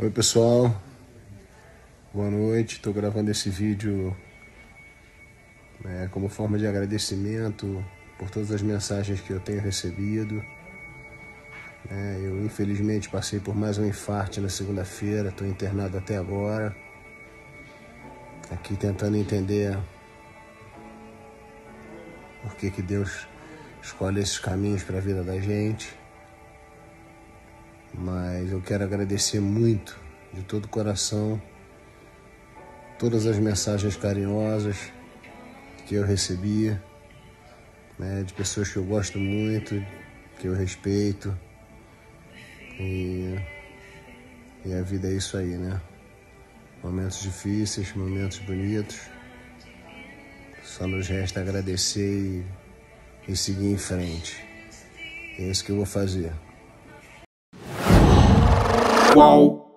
Oi pessoal, boa noite. Estou gravando esse vídeo como forma de agradecimento por todas as mensagens que eu tenho recebido. Eu infelizmente passei por mais um infarto na segunda-feira, estou internado até agora, aqui tentando entender por que Deus escolhe esses caminhos para a vida da gente. Mas eu quero agradecer muito, de todo o coração, todas as mensagens carinhosas que eu recebi, de pessoas que eu gosto muito, que eu respeito. E a vida é isso aí, Momentos difíceis, momentos bonitos. Só nos resta agradecer e seguir em frente. É isso que eu vou fazer. Wow.